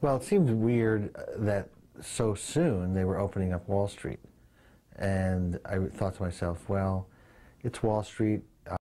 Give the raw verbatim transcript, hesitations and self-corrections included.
Well, it seemed weird that so soon they were opening up Wall Street. And I thought to myself, well, it's Wall Street.